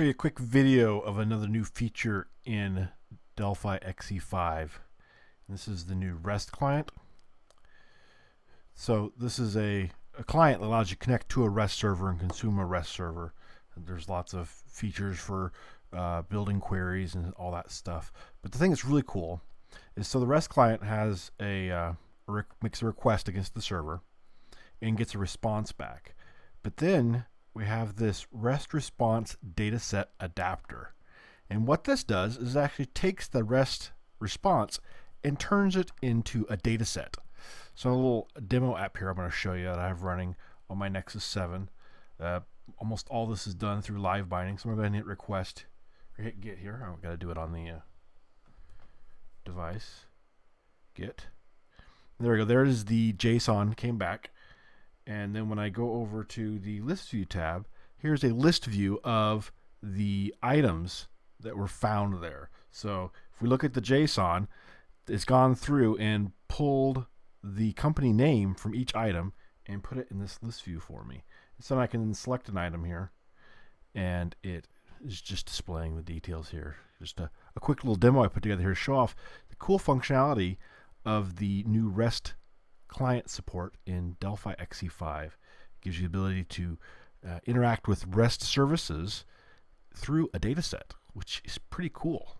show you a quick video of another new feature in Delphi XE5. This is the new REST client. So this is a client that allows you to connect to a REST server and consume a REST server. There's lots of features for building queries and all that stuff. But the thing that's really cool is, so the REST client has makes a request against the server and gets a response back. But then we have this REST response dataset adapter. And what this does is it actually takes the REST response and turns it into a dataset. So a little demo app here I'm going to show you that I have running on my Nexus 7. Almost all this is done through live binding. So I'm going to hit request, or hit get here. I've got to do it on the device. Get. There we go. There is the JSON came back. And then when I go over to the list view tab, here's a list view of the items that were found there. So if we look at the JSON, it's gone through and pulled the company name from each item and put it in this list view for me. So I can select an item here, and it is just displaying the details here. Just a quick little demo I put together here to show off the cool functionality of the new REST client support in Delphi XE5. It gives you the ability to interact with REST services through a data set, which is pretty cool.